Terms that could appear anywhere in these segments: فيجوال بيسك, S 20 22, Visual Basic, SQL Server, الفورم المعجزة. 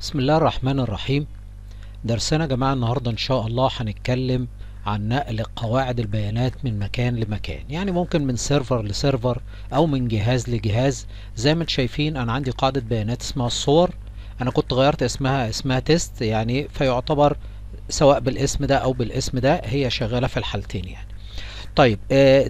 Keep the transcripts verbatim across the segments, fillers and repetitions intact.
بسم الله الرحمن الرحيم. درسنا يا جماعة النهاردة إن شاء الله هنتكلم عن نقل قواعد البيانات من مكان لمكان، يعني ممكن من سيرفر لسيرفر أو من جهاز لجهاز. زي ما انتم شايفين أنا عندي قاعدة بيانات اسمها الصور، أنا كنت غيرت اسمها اسمها تيست، يعني فيعتبر سواء بالاسم ده أو بالاسم ده هي شغالة في الحالتين يعني. طيب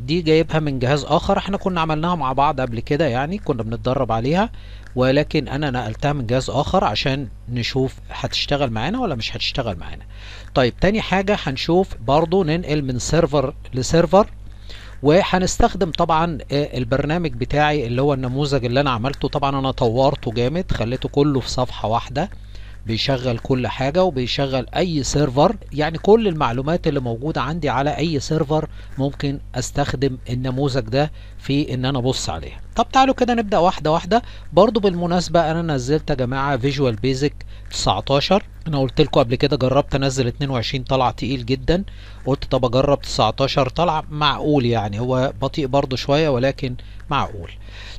دي جايبها من جهاز اخر، احنا كنا عملناها مع بعض قبل كده، يعني كنا بنتدرب عليها، ولكن انا نقلتها من جهاز اخر عشان نشوف هتشتغل معانا ولا مش هتشتغل معانا. طيب تاني حاجة هنشوف برضو ننقل من سيرفر لسيرفر، وهنستخدم طبعا البرنامج بتاعي اللي هو النموذج اللي انا عملته. طبعا انا طورته جامد، خليته كله في صفحة واحدة، بيشغل كل حاجة وبيشغل اي سيرفر، يعني كل المعلومات اللي موجودة عندي على اي سيرفر ممكن استخدم النموذج ده في ان انا ابص عليها. طب تعالوا كده نبدأ واحدة واحدة. برضو بالمناسبة انا نزلت يا جماعة فيجوال بيزك تسعتاشر، انا قلت لكم قبل كده جربت انزل اتنين وعشرين طلع تقيل جدا، قلت طب اجرب تسعتاشر طلع معقول، يعني هو بطيء برضو شوية ولكن معقول.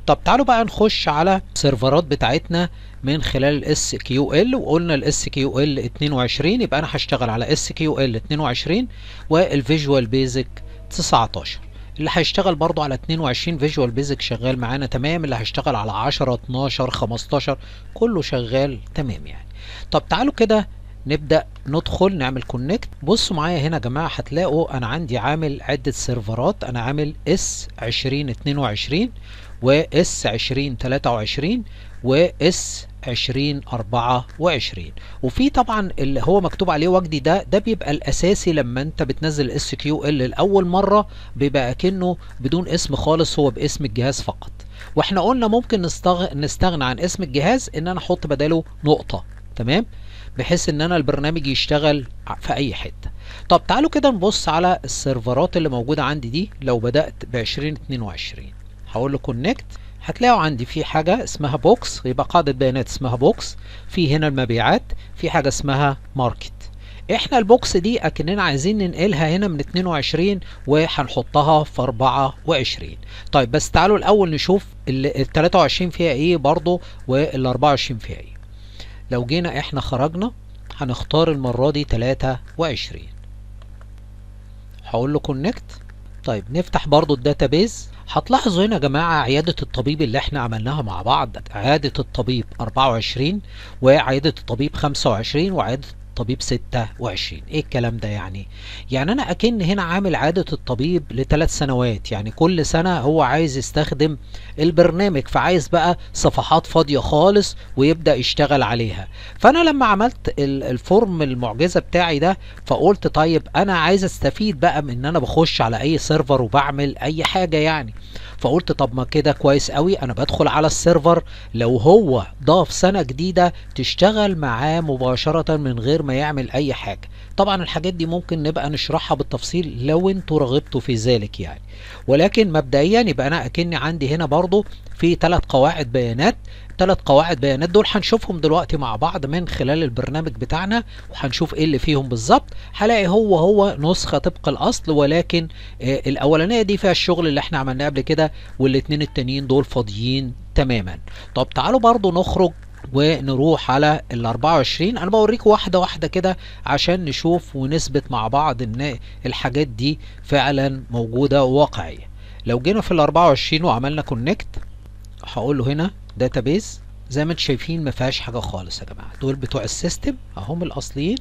طب تعالوا بقى نخش على السيرفرات بتاعتنا من خلال الاس كيو ال، وقلنا الاس كيو ال اتنين وعشرين، يبقى انا هشتغل على اس كيو ال اتنين وعشرين والفيجوال بيزك تسعتاشر. اللي هيشتغل برضو على اتنين وعشرين فيجوال بيزك شغال معانا تمام، اللي هيشتغل على عشرة اتناشر خمستاشر كله شغال تمام يعني. طب تعالوا كده نبدأ ندخل نعمل كونكت. بصوا معايا هنا يا جماعة، هتلاقوا انا عندي عامل عدة سيرفرات، انا عامل اس عشرين اتنين وعشرين و اس عشرين تلاتة وعشرين و اس عشرين اربعة وعشرين، وفي طبعا اللي هو مكتوب عليه وجدي ده، ده بيبقى الاساسي لما انت بتنزل اس كيو ال لاول مره، بيبقى كأنه بدون اسم خالص، هو باسم الجهاز فقط. واحنا قلنا ممكن نستغ... نستغنى عن اسم الجهاز، ان انا احط بداله نقطه تمام، بحيث ان انا البرنامج يشتغل في اي حته. طب تعالوا كده نبص على السيرفرات اللي موجوده عندي دي. لو بدات ب عشرين اتنين وعشرين هقول له كونكت، هتلاقوا عندي في حاجة اسمها بوكس، يبقى قاعدة بيانات اسمها بوكس، في هنا المبيعات، في حاجة اسمها ماركت. احنا البوكس دي اكننا عايزين ننقلها هنا من اتنين وعشرين وهنحطها في اربعة وعشرين. طيب بس تعالوا الاول نشوف ال تلاتة وعشرين فيها ايه برضو وال اربعة وعشرين فيها ايه. لو جينا احنا خرجنا هنختار المرة دي تلاتة وعشرين، هقول له كونكت. طيب نفتح برضو الداتابيز، هتلاحظوا هنا يا جماعة عيادة الطبيب اللي احنا عملناها مع بعض، عيادة الطبيب اربعة وعشرين وعيادة الطبيب خمسة وعشرين وعيادة الطبيب ستة وعشرين. ايه الكلام ده يعني؟ يعني انا اكن هنا عامل عيادة الطبيب لثلاث سنوات، يعني كل سنة هو عايز يستخدم البرنامج، فعايز بقى صفحات فاضية خالص ويبدأ يشتغل عليها. فانا لما عملت الفورم المعجزة بتاعي ده، فقلت طيب انا عايز استفيد بقى من ان انا بخش على اي سيرفر وبعمل اي حاجة يعني، فقلت طب ما كده كويس قوي، انا بدخل على السيرفر لو هو ضاف سنة جديدة تشتغل معاه مباشرة من غير ما يعمل اي حاجة. طبعا الحاجات دي ممكن نبقى نشرحها بالتفصيل لو انتوا رغبتوا في ذلك يعني، ولكن مبدئيا يبقى انا اكني عندي هنا برضو في ثلاث قواعد بيانات. ثلاث قواعد بيانات دول هنشوفهم دلوقتي مع بعض من خلال البرنامج بتاعنا، وهنشوف ايه اللي فيهم بالظبط. هلاقي هو هو نسخه طبق الاصل، ولكن آه الاولانيه دي فيها الشغل اللي احنا عملناه قبل كده، والاثنين التانيين دول فاضيين تماما. طب تعالوا برضو نخرج ونروح على ال اربعة وعشرين، انا بوريكم واحده واحده كده عشان نشوف ونثبت مع بعض ان الحاجات دي فعلا موجوده واقعيه. لو جينا في ال اربعة وعشرين وعملنا كونكت، هقول له هنا داتابيز، زي ما انتم شايفين ما فيهاش حاجه خالص يا جماعه، دول بتوع السيستم اهم الاصليين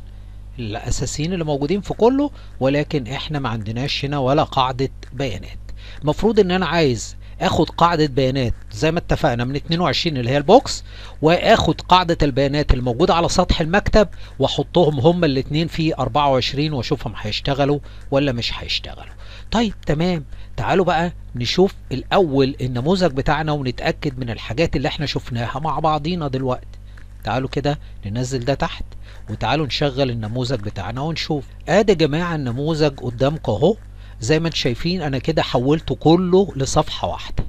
الاساسيين اللي موجودين في كله، ولكن احنا ما عندناش هنا ولا قاعده بيانات. المفروض ان انا عايز اخد قاعده بيانات زي ما اتفقنا من اتنين وعشرين اللي هي البوكس، واخد قاعده البيانات الموجوده على سطح المكتب واحطهم هما الاثنين في اربعة وعشرين واشوفهم هيشتغلوا ولا مش هيشتغلوا. طيب تمام، تعالوا بقى نشوف الاول النموذج بتاعنا ونتاكد من الحاجات اللي احنا شفناها مع بعضينا دلوقتي. تعالوا كده ننزل ده تحت، وتعالوا نشغل النموذج بتاعنا ونشوف. ادي يا جماعه النموذج قدامكم اهو، زي ما انتم شايفين انا كده حولته كله لصفحه واحده.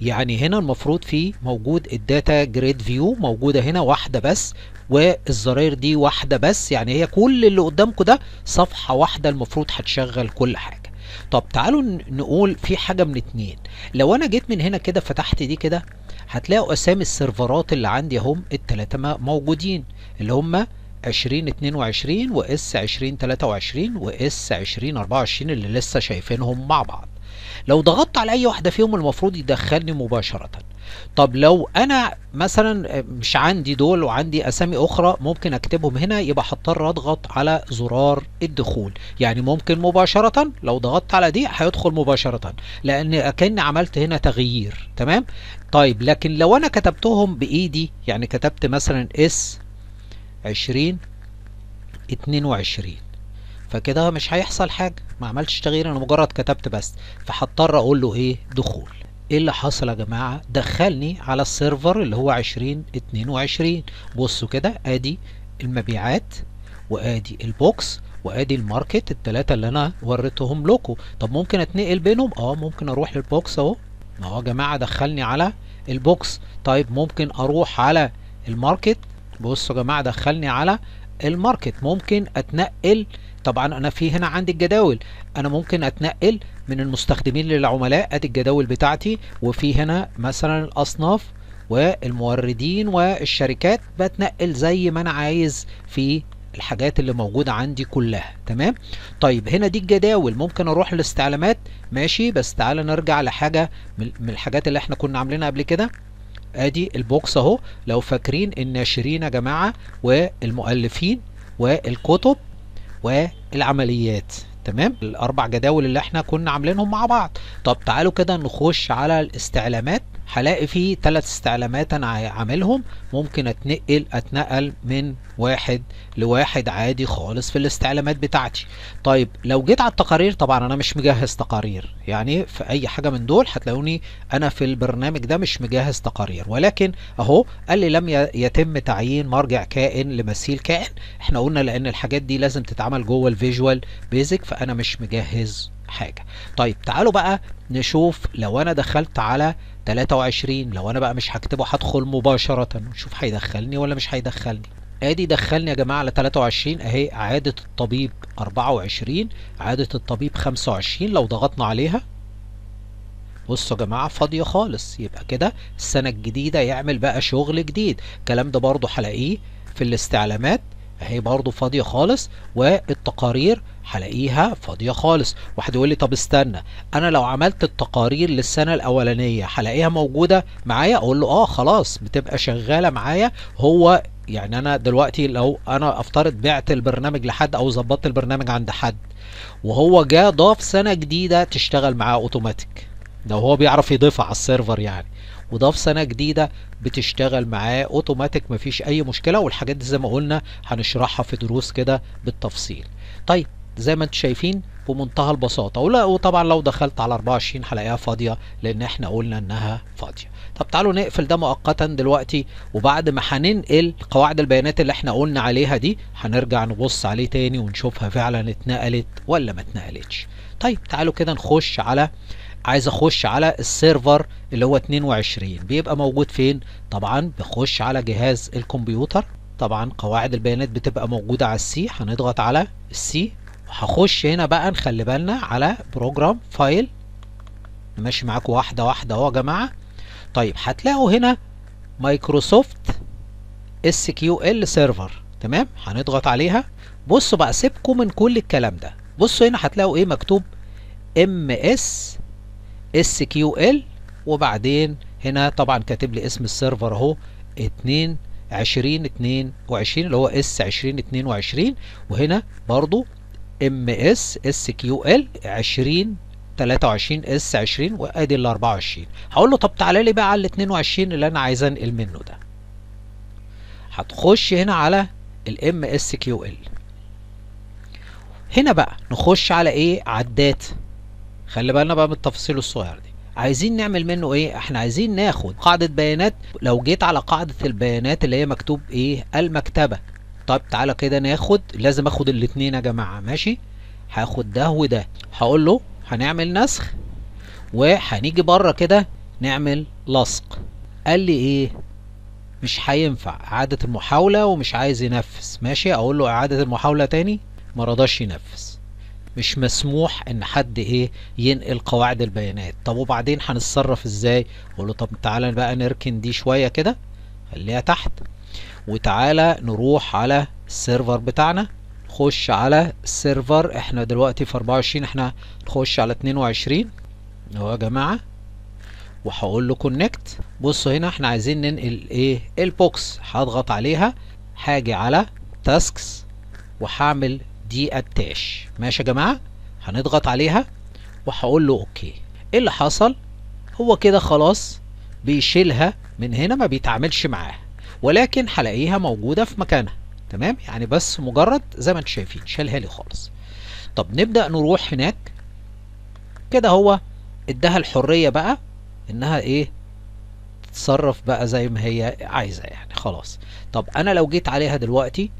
يعني هنا المفروض فيه موجود الداتا جريد فيو موجوده هنا واحده بس، والزراير دي واحده بس، يعني هي كل اللي قدامكم ده صفحه واحده المفروض هتشغل كل حاجه. طب تعالوا نقول في حاجه من اتنين، لو انا جيت من هنا كده فتحت دي كده هتلاقوا اسامي السيرفرات اللي عندي هم الثلاثه موجودين اللي هم عشرين اتنين وعشرين واس عشرين تلاتة وعشرين واس عشرين اربعة وعشرين اللي لسه شايفينهم مع بعض. لو ضغطت على اي واحده فيهم المفروض يدخلني مباشره. طب لو انا مثلا مش عندي دول وعندي اسامي اخرى ممكن اكتبهم هنا، يبقى هضطر اضغط على زرار الدخول، يعني ممكن مباشره لو ضغطت على دي هيدخل مباشره لان اكن عملت هنا تغيير. تمام. طيب لكن لو انا كتبتهم بايدي، يعني كتبت مثلا اس عشرين اتنين وعشرين فكده مش هيحصل حاجه، ما عملتش تغيير، انا مجرد كتبت بس، فهضطر اقول له ايه دخول. ايه اللي حصل يا جماعه؟ دخلني على السيرفر اللي هو عشرين اتنين وعشرين. بصوا كده، ادي المبيعات وادي البوكس وادي الماركت، الثلاثه اللي انا وريتهم لكم. طب ممكن اتنقل بينهم؟ اه ممكن اروح للبوكس اهو، اهو يا جماعه دخلني على البوكس. طيب ممكن اروح على الماركت، بصوا يا جماعه دخلني على الماركت. ممكن اتنقل، طبعا انا في هنا عندي الجداول، انا ممكن اتنقل من المستخدمين للعملاء، ادي الجداول بتاعتي، وفي هنا مثلا الاصناف والموردين والشركات، بتنقل زي ما انا عايز في الحاجات اللي موجوده عندي كلها. تمام. طيب هنا دي الجداول، ممكن اروح للاستعلامات، ماشي. بس تعالى نرجع لحاجه من الحاجات اللي احنا كنا عاملينها قبل كده. ادي البوكس اهو، لو فاكرين الناشرين يا جماعه والمؤلفين والكتب والعمليات. تمام، الاربع جداول اللي احنا كنا عاملينهم مع بعض. طب تعالوا كده نخش على الاستعلامات، هلاقي فيه ثلاث استعلامات انا عاملهم. ممكن اتنقل اتنقل من واحد لواحد عادي خالص في الاستعلامات بتاعتي. طيب لو جيت على التقارير، طبعا انا مش مجهز تقارير، يعني في اي حاجه من دول هتلاقوني انا في البرنامج ده مش مجهز تقارير، ولكن اهو قال لي لم يتم تعيين مرجع كائن لمثيل كائن. احنا قلنا لان الحاجات دي لازم تتعمل جوه الفيجوال بيزك، فانا مش مجهز حاجه. طيب تعالوا بقى نشوف لو انا دخلت على تلاتة وعشرين، لو انا بقى مش هكتبه هدخل مباشره، نشوف هيدخلني ولا مش هيدخلني. ادي دخلني يا جماعه على تلاتة وعشرين اهي، عاده الطبيب اربعة وعشرين، عاده الطبيب خمسة وعشرين، لو ضغطنا عليها بصوا يا جماعه فاضيه خالص. يبقى كده السنه الجديده يعمل بقى شغل جديد. الكلام ده برضو هلاقيه في الاستعلامات اهي، برضو فاضيه خالص، والتقارير هلاقيها فاضيه خالص. واحد يقول لي طب استنى، انا لو عملت التقارير للسنه الاولانيه هلاقيها موجوده معايا؟ اقول له اه خلاص بتبقى شغاله معايا. هو يعني انا دلوقتي لو انا افترض بعت البرنامج لحد او ظبطت البرنامج عند حد وهو جه ضاف سنه جديده تشتغل معاه اوتوماتيك، لو هو بيعرف يضيفها على السيرفر يعني، وضاف سنه جديده بتشتغل معاه اوتوماتيك، مفيش اي مشكله. والحاجات دي زي ما قلنا هنشرحها في دروس كده بالتفصيل. طيب زي ما انتم شايفين بمنتهى البساطه، وطبعا لو دخلت على اربعة وعشرين هلاقيها فاضيه لان احنا قلنا انها فاضيه. طب تعالوا نقفل ده مؤقتا دلوقتي، وبعد ما هننقل قواعد البيانات اللي احنا قلنا عليها دي هنرجع نبص عليه تاني ونشوفها فعلا اتنقلت ولا ما اتنقلتش. طيب تعالوا كده نخش على، عايز اخش على السيرفر اللي هو اتنين وعشرين، بيبقى موجود فين؟ طبعا بخش على جهاز الكمبيوتر، طبعا قواعد البيانات بتبقى موجوده على السي، هنضغط على السي. هخش هنا بقى، نخلي بالنا على بروجرام فايل، ماشي معاكم واحده واحده اهو يا جماعه. طيب هتلاقوا هنا مايكروسوفت اس كيو ال سيرفر، تمام، هنضغط عليها. بصوا بقى، سيبكم من كل الكلام ده، بصوا هنا هتلاقوا ايه مكتوب، ام اس اس كيو ال، وبعدين هنا طبعا كاتب لي اسم السيرفر اهو، اتنين عشرين اتنين وعشرين اللي هو اس عشرين اتنين وعشرين، وهنا برضو ام اس اس كيو ال عشرين تلاتة وعشرين اس عشرين، وادي ال اربعة وعشرين. هقول له طب تعالى لي بقى على ال اتنين وعشرين اللي انا عايز انقل منه ده. هتخش هنا على الام اس كيو ال، هنا بقى نخش على ايه، على الداتا. خلي بالنا بقى من التفاصيل الصغيره دي، عايزين نعمل منه ايه؟ احنا عايزين ناخد قاعده بيانات. لو جيت على قاعده البيانات اللي هي مكتوب ايه، المكتبه. طب تعالى كده ناخد، لازم اخد الاثنين يا جماعه، ماشي، هاخد ده وده. هقول له هنعمل نسخ، وهنيجي بره كده نعمل لصق. قال لي ايه؟ مش هينفع، اعاده المحاوله، ومش عايز ينفذ. ماشي، اقول له اعاده المحاوله تاني، ما رضاش ينفذ. مش مسموح ان حد ايه ينقل قواعد البيانات. طب وبعدين هنتصرف ازاي؟ اقول له طب تعالى بقى نركن دي شويه كده، خليها تحت، وتعالى نروح على السيرفر بتاعنا. نخش على السيرفر، احنا دلوقتي في اربعة وعشرين، احنا نخش على اتنين وعشرين اهو يا جماعه، وهقول له كونكت. بصوا هنا احنا عايزين ننقل ايه؟ البوكس. هضغط عليها، هاجي على تاسكس وهعمل دي اتاش. ماشي يا جماعه، هنضغط عليها وهقول له اوكي. ايه اللي حصل؟ هو كده خلاص بيشيلها من هنا، ما بيتعاملش معاها، ولكن هلاقيها موجوده في مكانها. تمام، يعني بس مجرد زي ما انتم شايفين شالها لي خالص. طب نبدا نروح هناك كده، هو اداها الحريه بقى انها ايه تتصرف بقى زي ما هي عايزه يعني خلاص. طب انا لو جيت عليها دلوقتي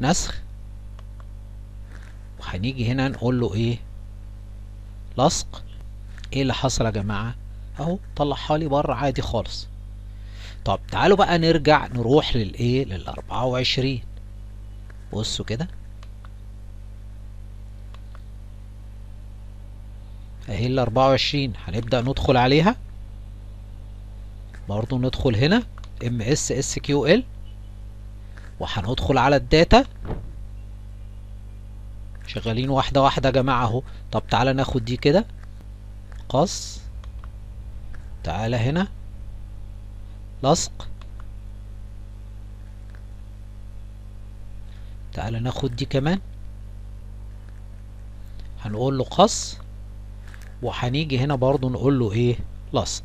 نسخ، هنيجي هنا نقول له ايه لصق. ايه اللي حصل يا جماعه؟ اهو طلعها لي بره عادي خالص. طب تعالوا بقى نرجع نروح للايه لل اربعة وعشرين. بصوا كده اهي ال اربعة وعشرين، هنبدا ندخل عليها برضو. ندخل هنا ام اس اس كيو ال، وهندخل على الداتا. شغالين واحدة واحدة يا جماعة اهو. طب تعالى ناخد دي كده قص، تعالى هنا لصق، تعالى ناخد دي كمان، هنقول له قص، وهنيجي هنا برضو نقول له ايه لصق.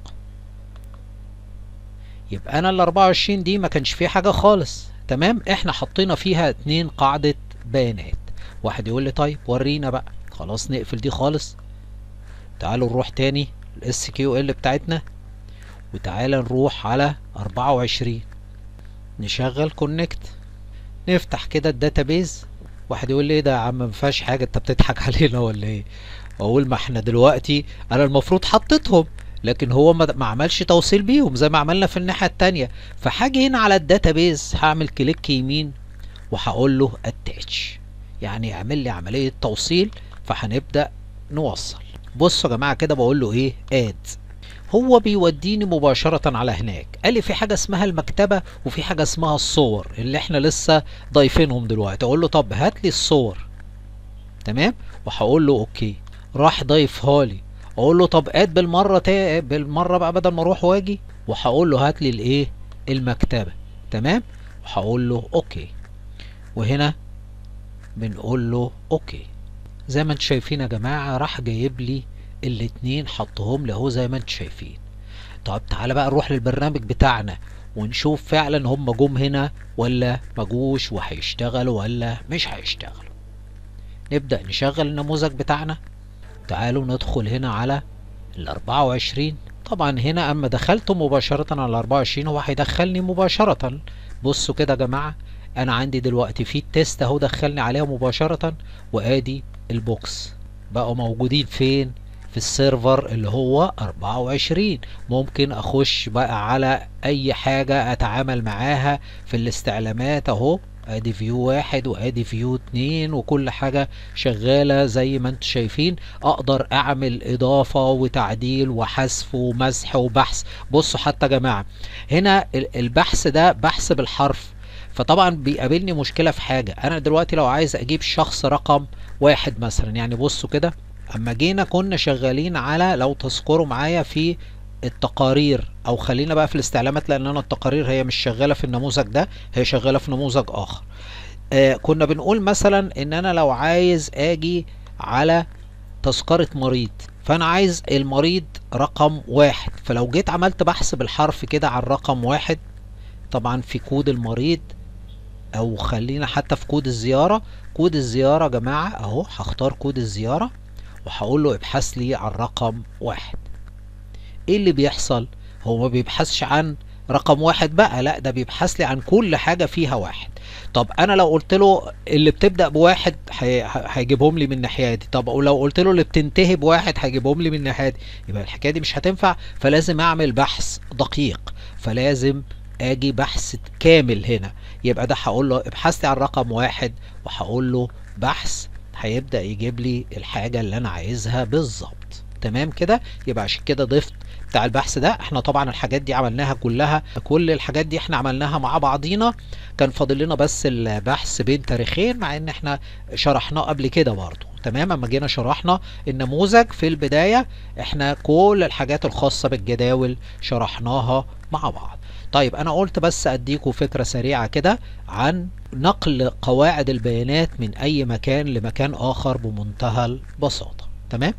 يبقى انا ال اربعة وعشرين دي ما كانش فيه حاجة خالص. تمام، احنا حطينا فيها اتنين قاعدة بيانات. واحد يقول لي طيب ورينا بقى، خلاص نقفل دي خالص. تعالوا نروح تاني الاس كيو ال بتاعتنا، وتعالى نروح على اربعة وعشرين، نشغل كونكت، نفتح كده الداتابيز. واحد يقول لي ايه ده يا عم، مفيهاش حاجه، انت بتضحك علينا ولا ايه؟ اقول ما احنا دلوقتي انا المفروض حطيتهم، لكن هو ما عملش توصيل بيهم زي ما عملنا في الناحيه التانيه. فحاجه هنا على الداتابيز، هعمل كليك يمين وهقول له اتاتش، يعني اعمل لي عملية توصيل. فهنبدأ نوصل. بصوا يا جماعة كده بقول له ايه اد، هو بيوديني مباشرة على هناك. قال لي في حاجة اسمها المكتبة وفي حاجة اسمها الصور اللي احنا لسه ضايفينهم دلوقتي. اقول له طب هات لي الصور. تمام، وهقول له اوكي، راح ضايفها لي. اقول له طب اد بالمرة تا... بالمرة بقى بدل ما اروح واجي، وهقول له هات لي الايه المكتبة. تمام، وهقول له اوكي، وهنا بنقول له اوكي. زي ما انتم شايفين يا جماعه راح جايب لي الاتنين، حطهم لي اهو زي ما انتم شايفين. طب تعالى بقى نروح للبرنامج بتاعنا ونشوف فعلا هم جم هنا ولا ما جوش، وهيشتغلوا ولا مش هيشتغلوا. نبدا نشغل النموذج بتاعنا. تعالوا ندخل هنا على ال اربعة وعشرين. طبعا هنا اما دخلت مباشره على اربعة وعشرين هو هيدخلني مباشره. بصوا كده يا جماعه، انا عندي دلوقتي في التست اهو دخلني عليها مباشرة، وادي البوكس بقوا موجودين فين؟ في السيرفر اللي هو اربعة وعشرين. ممكن اخش بقى على اي حاجة اتعامل معاها في الاستعلامات اهو، ادي فيو واحد وادي فيو اتنين، وكل حاجة شغالة زي ما انتم شايفين. اقدر اعمل اضافة وتعديل وحذف ومسح وبحث. بصوا حتى يا جماعة هنا البحث ده بحث بالحرف، فطبعا بيقابلني مشكلة في حاجة. انا دلوقتي لو عايز اجيب شخص رقم واحد مثلا، يعني بصوا كده اما جينا كنا شغالين على، لو تذكروا معايا في التقارير، او خلينا بقى في الاستعلامات لان انا التقارير هي مش شغالة في النموذج ده، هي شغالة في نموذج اخر. آه كنا بنقول مثلا ان انا لو عايز اجي على تذكرة مريض، فانا عايز المريض رقم واحد، فلو جيت عملت بحث بالحرف كده على الرقم واحد، طبعا في كود المريض او خلينا حتى في كود الزيارة. كود الزيارة جماعة اهو، هختار كود الزيارة وهقول له ابحث لي عن رقم واحد. ايه اللي بيحصل؟ هو ما بيبحثش عن رقم واحد بقى، لا ده بيبحث لي عن كل حاجة فيها واحد. طب انا لو قلت له اللي بتبدأ بواحد هيجيبهم لي من الناحية دي، طب لو قلت له اللي بتنتهي بواحد هيجيبهم لي من الناحية دي، يبقى الحكاية دي مش هتنفع. فلازم اعمل بحث دقيق، فلازم اجي بحث كامل هنا. يبقى ده هقول له ابحث لي عن رقم واحد، وهقول له بحث هيبدأ يجيب لي الحاجة اللي انا عايزها بالظبط. تمام كده، يبقى عشان كده ضفت بتاع البحث ده. احنا طبعا الحاجات دي عملناها كلها، كل الحاجات دي احنا عملناها مع بعضينا، كان فاضل لنا بس البحث بين تاريخين، مع ان احنا شرحناه قبل كده برضه. تمام، اما جينا شرحنا النموذج في البداية احنا كل الحاجات الخاصة بالجداول شرحناها مع بعض. طيب انا قلت بس اديكم فكرة سريعة كده عن نقل قواعد البيانات من اي مكان لمكان اخر بمنتهى البساطة. تمام،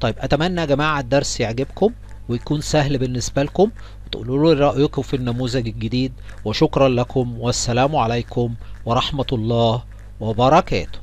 طيب اتمنى يا جماعة الدرس يعجبكم ويكون سهل بالنسبة لكم، وتقولوا لي رأيكم في النموذج الجديد، وشكرا لكم والسلام عليكم ورحمة الله وبركاته.